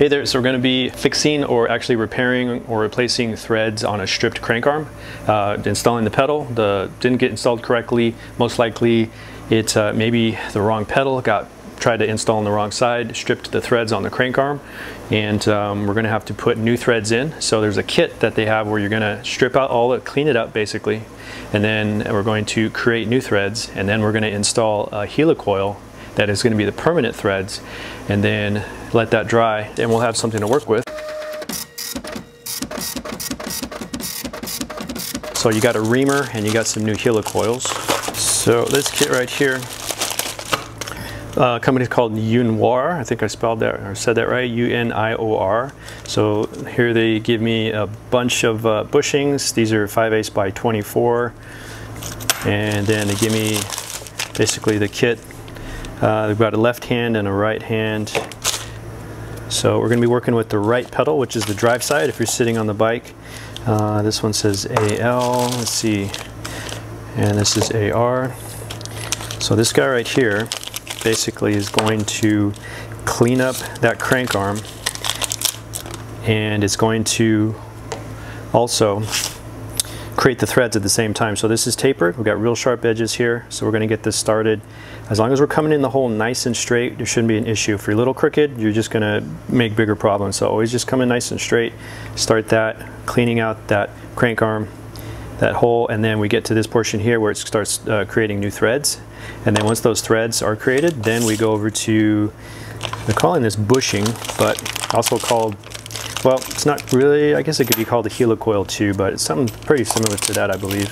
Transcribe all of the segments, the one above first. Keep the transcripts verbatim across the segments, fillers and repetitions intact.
Hey there, so we're going to be fixing or actually repairing or replacing threads on a stripped crank arm. Uh, installing the pedal, the didn't get installed correctly. Most likely it's uh, maybe the wrong pedal, got tried to install on the wrong side, stripped the threads on the crank arm, and um, we're going to have to put new threads in. So there's a kit that they have where you're going to strip out all it, clean it up basically, and then we're going to create new threads, and then we're going to install a helicoil that is going to be the permanent threads, and then let that dry, and we'll have something to work with. So you got a reamer and you got some new helicoils. So this kit right here, Uh, company is called UNIOR. I think I spelled that or said that right, U N I O R. So here they give me a bunch of uh, bushings. These are five eighths by twenty-four, and then they give me basically the kit. Uh, they've got a left hand and a right hand. So we're going to be working with the right pedal, which is the drive side if you're sitting on the bike. Uh, this one says A L, let's see, and this is A R. So this guy right here basically is going to clean up that crank arm, and it's going to also create the threads at the same time. So this is tapered, we've got real sharp edges here, so we're going to get this started. As long as we're coming in the hole nice and straight, there shouldn't be an issue. If you're a little crooked, you're just going to make bigger problems. So always just come in nice and straight, start that, cleaning out that crank arm, that hole, and then we get to this portion here where it starts uh, creating new threads. And then once those threads are created, then we go over to, they're calling this bushing, but also called, well, it's not really, I guess it could be called a helicoil too, but it's something pretty similar to that, I believe.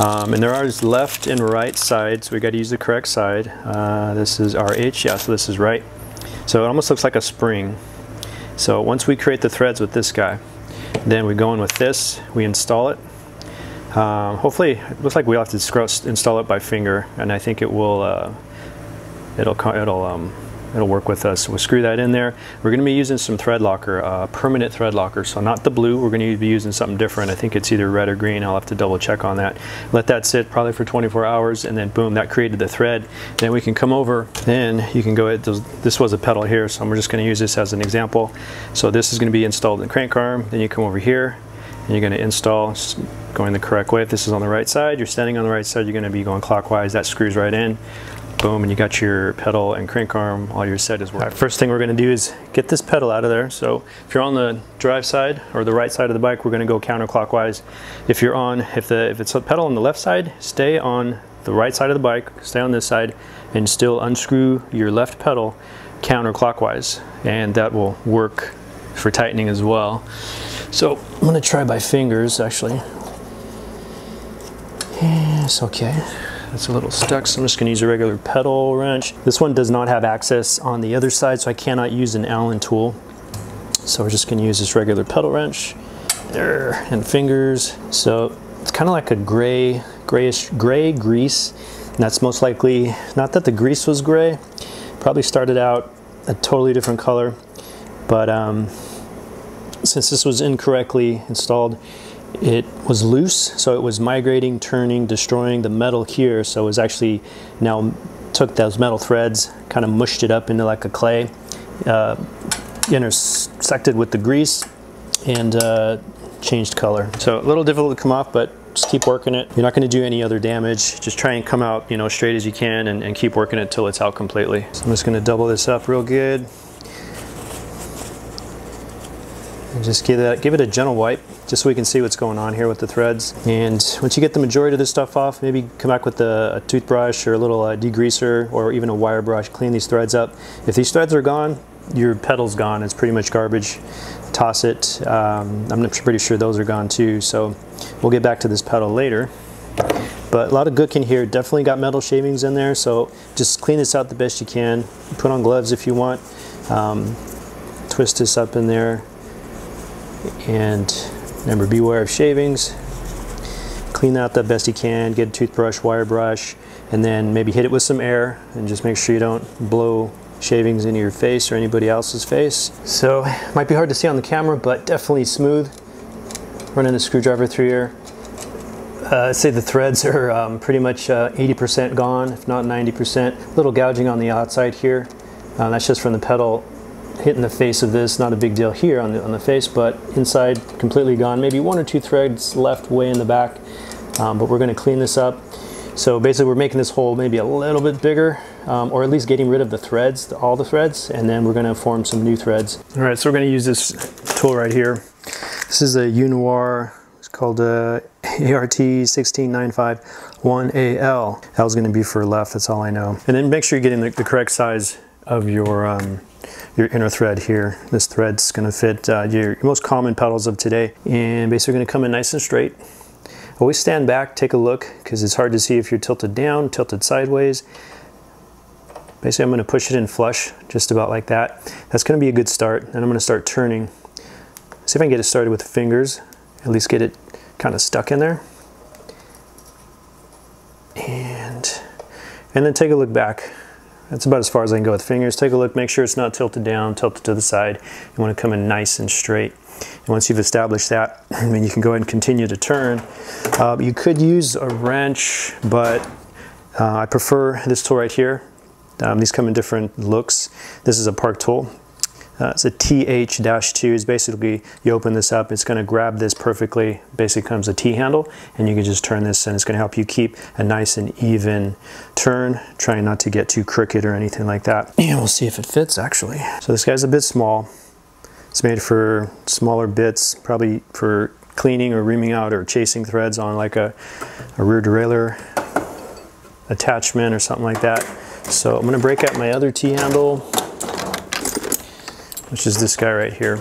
Um, and there are left and right sides, so we got to use the correct side. Uh, this is R H, yeah, so this is right. So it almost looks like a spring. So once we create the threads with this guy, then we go in with this, we install it. Um, hopefully, it looks like we'll have to install it by finger, and I think it will, uh, it'll, it'll, um, it'll work with us. We'll screw that in there. We're going to be using some thread locker, uh, permanent thread locker, so not the blue. We're going to be using something different. I think it's either red or green. I'll have to double check on that. Let that sit probably for twenty-four hours, and then boom, that created the thread. Then we can come over, then you can go ahead, this was a pedal here, so I'm just going to use this as an example. So this is going to be installed in the crank arm, then you come over here, and you're going to install going the correct way. If this is on the right side, you're standing on the right side, you're going to be going clockwise, that screws right in, boom, and you got your pedal and crank arm, all your set is working. All right, first thing we're going to do is get this pedal out of there. So if you're on the drive side or the right side of the bike, we're going to go counterclockwise. If you're on, if the if it's a pedal on the left side, stay on the right side of the bike, stay on this side, and still unscrew your left pedal counterclockwise, and that will work for tightening as well. So I'm going to try by fingers actually. Yes, okay. That's a little stuck, so I'm just going to use a regular pedal wrench. This one does not have access on the other side, so I cannot use an Allen tool. So we're just going to use this regular pedal wrench there, and fingers. So it's kind of like a gray, grayish, gray grease, and that's most likely, not that the grease was gray, probably started out a totally different color. But um, since this was incorrectly installed, it was loose, so it was migrating, turning, destroying the metal here. So it was actually now took those metal threads, kind of mushed it up into like a clay, uh, intersected with the grease, and uh, changed color. So a little difficult to come off, but just keep working it. You're not going to do any other damage. Just try and come out, you know, straight as you can, and, and keep working it till it's out completely. So I'm just going to double this up real good. Just give that, give it a gentle wipe, just so we can see what's going on here with the threads. And once you get the majority of this stuff off, maybe come back with a, a toothbrush or a little uh, degreaser, or even a wire brush, clean these threads up. If these threads are gone, your pedal's gone, it's pretty much garbage. Toss it. um, I'm pretty sure those are gone too, so we'll get back to this pedal later. But a lot of gook in here, definitely got metal shavings in there, so just clean this out the best you can. Put on gloves if you want, um, twist this up in there. And remember, beware of shavings. Clean that out the best you can, get a toothbrush, wire brush, and then maybe hit it with some air, and just make sure you don't blow shavings into your face or anybody else's face. So it might be hard to see on the camera, but definitely smooth. Running a screwdriver through here. Uh, I'd say the threads are um, pretty much eighty percent uh, gone, if not ninety percent. A little gouging on the outside here. Uh, that's just from the pedal hitting the face of this, not a big deal here on the, on the face, but inside completely gone, maybe one or two threads left way in the back, um, but we're going to clean this up. So basically we're making this hole maybe a little bit bigger, um, or at least getting rid of the threads, all the threads, and then we're going to form some new threads. All right, so we're going to use this tool right here. This is a UNIOR, it's called a ART one six nine five one A L. L is going to be for left, that's all I know. And then make sure you're getting the, the correct size of your um, your inner thread here. This thread's going to fit uh, your most common petals of today, and basically going to come in nice and straight. Always stand back, take a look, because it's hard to see if you're tilted down, tilted sideways. Basically I'm going to push it in flush, just about like that. That's going to be a good start, and I'm going to start turning. See if I can get it started with the fingers, at least get it kind of stuck in there. And, and then take a look back. That's about as far as I can go with fingers. Take a look, make sure it's not tilted down, tilted to the side. You want to come in nice and straight. And once you've established that, then you can go ahead and continue to turn. Uh, you could use a wrench, but uh, I prefer this tool right here. Um, these come in different looks. This is a park tool. Uh, it's a T H two, is basically, you open this up, it's going to grab this perfectly, basically comes a T-handle, and you can just turn this, and it's going to help you keep a nice and even turn, trying not to get too crooked or anything like that. And we'll see if it fits, actually. So this guy's a bit small. It's made for smaller bits, probably for cleaning or reaming out or chasing threads on like a, a rear derailleur attachment or something like that. So I'm going to break out my other T-handle, which is this guy right here.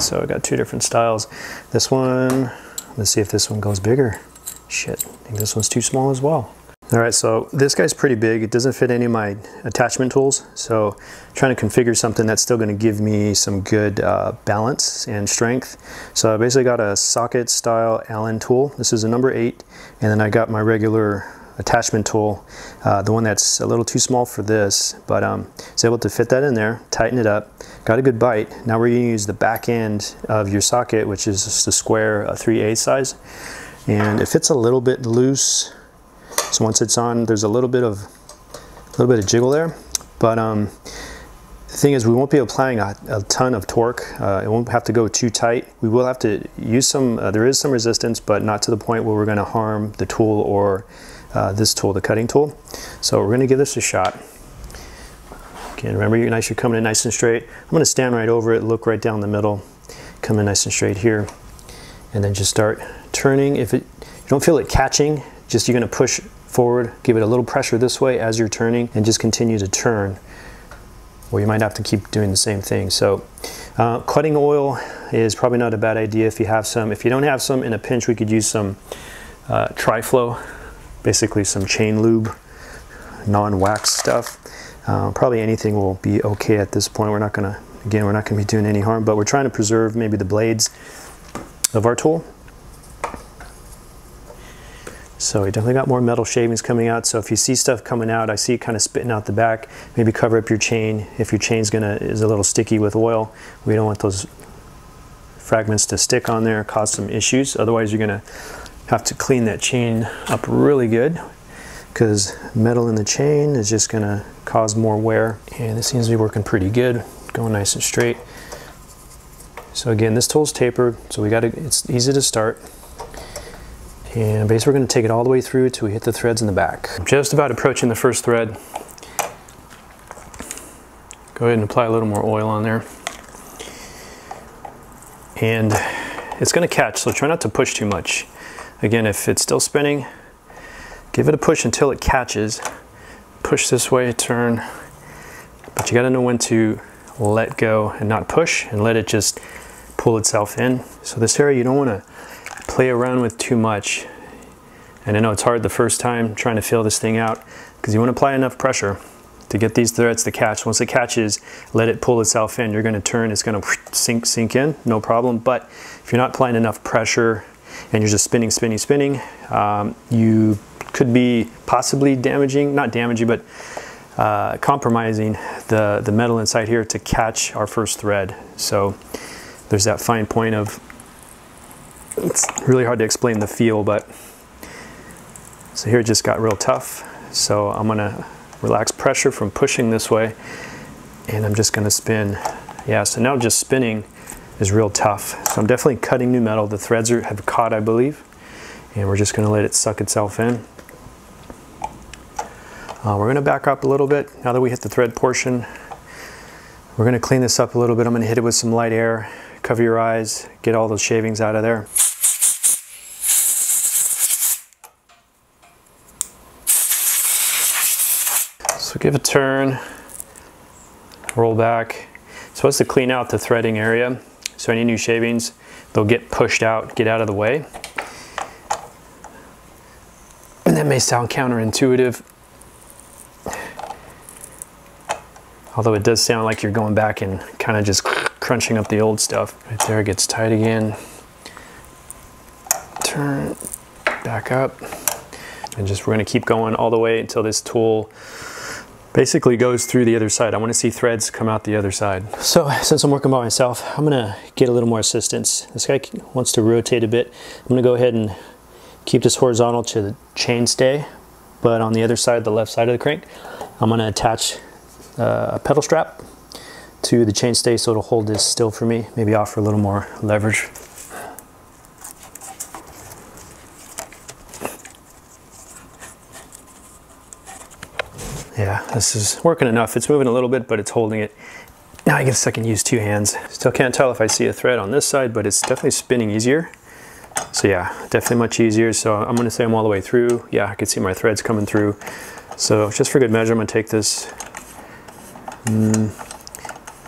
So I got two different styles. This one, let's see if this one goes bigger. Shit, I think this one's too small as well. All right, so this guy's pretty big. It doesn't fit any of my attachment tools. So I'm trying to configure something that's still gonna give me some good uh, balance and strength. So I basically got a socket style Allen tool. This is a number eight. And then I got my regular attachment tool, uh, the one that's a little too small for this, but um, it's able to fit that in there, tighten it up, got a good bite. Now we're going to use the back end of your socket, which is just a square uh, three eighths size, and it fits a little bit loose. So once it's on, there's a little bit of a little bit of jiggle there, but um, the thing is, we won't be applying a, a ton of torque. Uh, it won't have to go too tight. We will have to use some, uh, there is some resistance, but not to the point where we're going to harm the tool or uh, this tool, the cutting tool. So we're going to give this a shot. Again, remember, you're nice, you're coming in nice and straight. I'm going to stand right over it, look right down the middle, come in nice and straight here, and then just start turning. If it, you don't feel it catching, just you're going to push forward, give it a little pressure this way as you're turning, and just continue to turn. Or you might have to keep doing the same thing. So uh, cutting oil is probably not a bad idea if you have some. If you don't have some, in a pinch we could use some uh, Tri-Flow, basically some chain lube, non-wax stuff. Uh, probably anything will be okay at this point. We're not gonna, again, we're not gonna be doing any harm, but we're trying to preserve maybe the blades of our tool. So we definitely got more metal shavings coming out. So if you see stuff coming out, I see it kind of spitting out the back, maybe cover up your chain. If your chain's gonna, is a little sticky with oil, we don't want those fragments to stick on there, cause some issues. Otherwise you're gonna have to clean that chain up really good, because metal in the chain is just gonna cause more wear. And this seems to be working pretty good, going nice and straight. So again, this tool's tapered, so we gotta, it's easy to start. And basically we're going to take it all the way through till we hit the threads in the back. I'm just about approaching the first thread. Go ahead and apply a little more oil on there. And it's going to catch, so try not to push too much. Again, if it's still spinning, give it a push until it catches. Push this way, turn. But you got to know when to let go and not push, and let it just pull itself in. So this area you don't want to play around with too much. And I know it's hard the first time trying to feel this thing out, because you want to apply enough pressure to get these threads to catch. Once it catches, let it pull itself in. You're going to turn, it's going to sink sink in, no problem. But if you're not applying enough pressure and you're just spinning, spinning, spinning, um, you could be possibly damaging, not damaging, but uh, compromising the, the metal inside here to catch our first thread. So there's that fine point of, it's really hard to explain the feel, but so here it just got real tough. So I'm gonna relax pressure from pushing this way, and I'm just gonna spin Yeah, so now just spinning is real tough. So I'm definitely cutting new metal. The threads are, have caught, I believe, and we're just going to let it suck itself in. Uh, we're going to back up a little bit. Now that we hit the thread portion, we're going to clean this up a little bit. I'm going to hit it with some light air, cover your eyes, get all those shavings out of there. So give a turn, roll back. It's supposed to clean out the threading area, so any new shavings, they'll get pushed out, get out of the way. And that may sound counterintuitive, although it does sound like you're going back and kind of just crunching up the old stuff. Right there, it gets tight again. Turn back up. And just, we're gonna keep going all the way until this tool basically goes through the other side. I wanna see threads come out the other side. So since I'm working by myself, I'm gonna get a little more assistance. This guy wants to rotate a bit. I'm gonna go ahead and keep this horizontal to the chainstay, but on the other side, the left side of the crank, I'm gonna attach Uh, a pedal strap to the chainstay so it'll hold this still for me, maybe offer a little more leverage. Yeah, this is working enough. It's moving a little bit, but it's holding it. Now I guess I can use two hands. Still can't tell if I see a thread on this side, but it's definitely spinning easier. So yeah, definitely much easier. So I'm gonna say I'm all the way through. Yeah, I can see my threads coming through. So just for good measure, I'm gonna take this. Mm,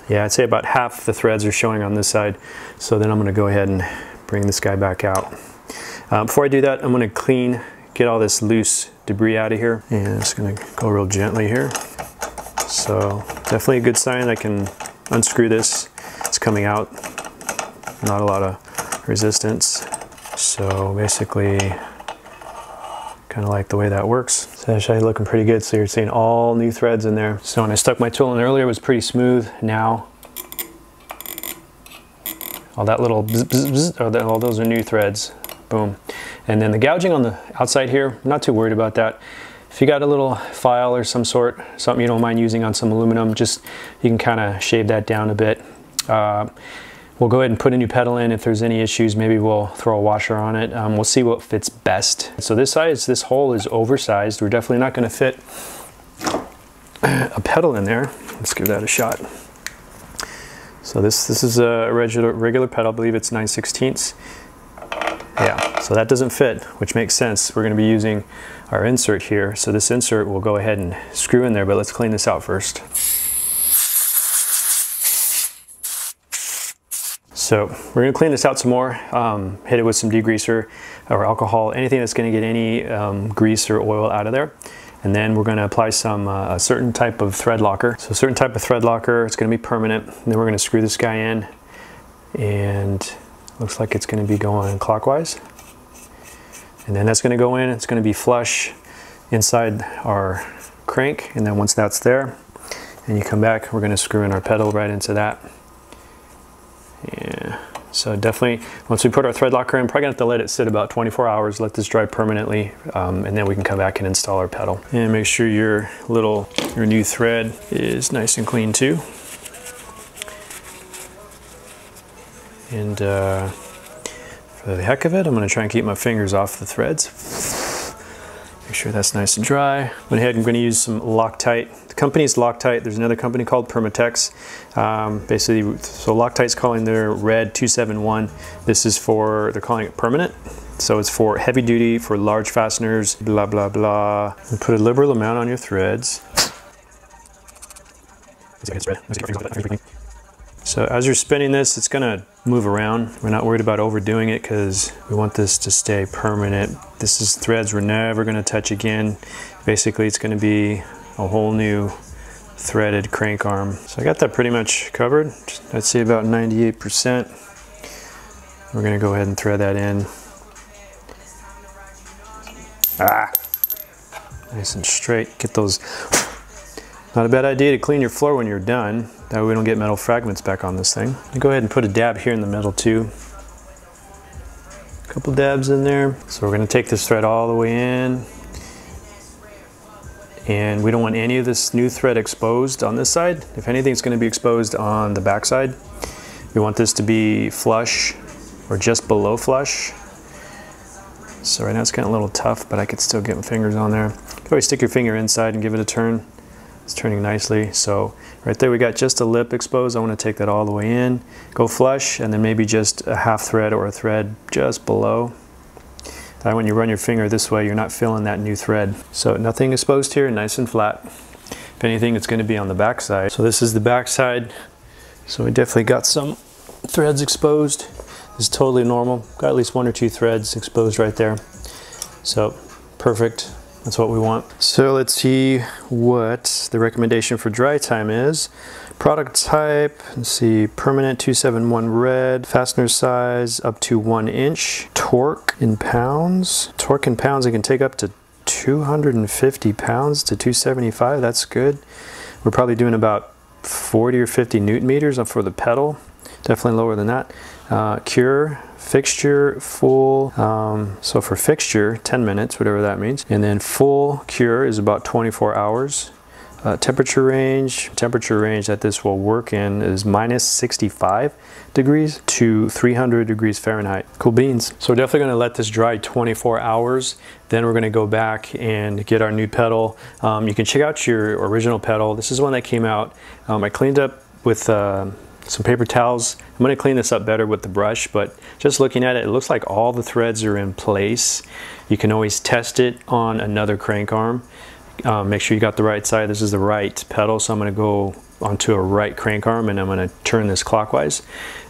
yeah, I'd say about half the threads are showing on this side. So then I'm going to go ahead and bring this guy back out. Uh, before I do that, I'm going to clean, get all this loose debris out of here. And I'm just going to go real gently here. So definitely a good sign. I can unscrew this. It's coming out. Not a lot of resistance. So basically, kind of like the way that works. So it's actually looking pretty good. So you're seeing all new threads in there. So when I stuck my tool in earlier, it was pretty smooth. Now, all that little bzz, bzz, bzz, all, that, all those are new threads. Boom. And then the gouging on the outside here, I'm not too worried about that. If you got a little file or some sort, something you don't mind using on some aluminum, just you can kind of shave that down a bit. Uh, We'll go ahead and put a new pedal in. If there's any issues, maybe we'll throw a washer on it. Um, we'll see what fits best. So this size, this hole is oversized. We're definitely not gonna fit a pedal in there. Let's give that a shot. So this this is a regular, regular pedal. I believe it's nine sixteenths. Yeah, so that doesn't fit, which makes sense. We're gonna be using our insert here. So this insert will go ahead and screw in there, but let's clean this out first. So we're gonna clean this out some more, um, hit it with some degreaser or alcohol, anything that's gonna get any um, grease or oil out of there. And then we're gonna apply some uh, a certain type of thread locker. So a certain type of thread locker, it's gonna be permanent. And then we're gonna screw this guy in, and looks like it's gonna be going clockwise. And then that's gonna go in, it's gonna be flush inside our crank. And then once that's there and you come back, we're gonna screw in our pedal right into that. Yeah, so definitely once we put our thread locker in, probably gonna have to let it sit about twenty-four hours, let this dry permanently, um, and then we can come back and install our pedal. And make sure your little, your new thread is nice and clean too. And uh, for the heck of it, I'm gonna try and keep my fingers off the threads. Make sure that's nice and dry. Went ahead, I'm gonna use some Loctite. The company's Loctite, there's another company called Permatex. Um, basically, so Loctite's calling their red two seven one. This is for, they're calling it permanent. So it's for heavy duty, for large fasteners, blah, blah, blah. And put a liberal amount on your threads. So as you're spinning this, it's gonna move around. We're not worried about overdoing it because we want this to stay permanent. This is threads we're never gonna touch again. Basically, it's gonna be a whole new threaded crank arm. So I got that pretty much covered. I'd say about ninety-eight percent. We're gonna go ahead and thread that in. Ah, nice and straight, get those. Not a bad idea to clean your floor when you're done. That way we don't get metal fragments back on this thing. I'll go ahead and put a dab here in the middle too. A couple dabs in there. So we're gonna take this thread all the way in and we don't want any of this new thread exposed on this side. If anything, it's going to be exposed on the back side. We want this to be flush or just below flush. So right now it's kind of a little tough, but I could still get my fingers on there. You can always stick your finger inside and give it a turn. It's turning nicely. So right there we got just a lip exposed. I want to take that all the way in, go flush, and then maybe just a half thread or a thread just below. That when you run your finger this way, you're not filling that new thread. So nothing exposed here, nice and flat. If anything, it's going to be on the back side. So this is the back side. So we definitely got some threads exposed. This is totally normal. Got at least one or two threads exposed right there. So perfect. That's what we want. So let's see what the recommendation for dry time is. Product type, let's see, permanent two seven one red, fastener size up to one inch, torque in pounds. Torque in pounds, it can take up to two hundred fifty pounds to two seventy-five, that's good. We're probably doing about forty or fifty newton meters for the pedal, definitely lower than that. Uh, cure, fixture, full, um, so for fixture, ten minutes, whatever that means. And then full cure is about twenty-four hours. Uh, temperature range, temperature range that this will work in is minus sixty-five degrees to three hundred degrees Fahrenheit. Cool beans. So we're definitely gonna let this dry twenty-four hours. Then we're gonna go back and get our new pedal. Um, you can check out your original pedal. This is one that came out. Um, I cleaned up with, uh, some paper towels. I'm going to clean this up better with the brush, but just looking at it, it looks like all the threads are in place. You can always test it on another crank arm. Um, make sure you got the right side. This is the right pedal, so I'm going to go onto a right crank arm and I'm going to turn this clockwise.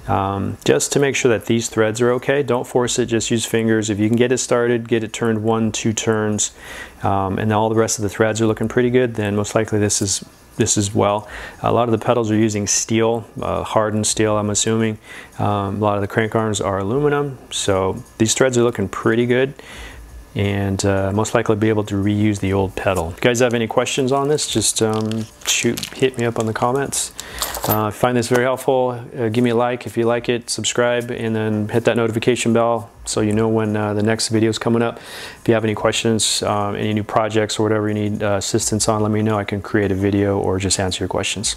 Um, just to make sure that these threads are okay. Don't force it, just use fingers. If you can get it started, get it turned one, two turns, um, and all the rest of the threads are looking pretty good, then most likely this is This as well. A lot of the pedals are using steel, uh, hardened steel, I'm assuming. Um, a lot of the crank arms are aluminum, so these threads are looking pretty good, and uh, most likely be able to reuse the old pedal. If you guys have any questions on this, just um, shoot, hit me up on the comments. Uh, if you find this very helpful, uh, give me a like if you like it, subscribe, and then hit that notification bell so you know when uh, the next video is coming up. If you have any questions, um, any new projects or whatever you need uh, assistance on, let me know. I can create a video or just answer your questions.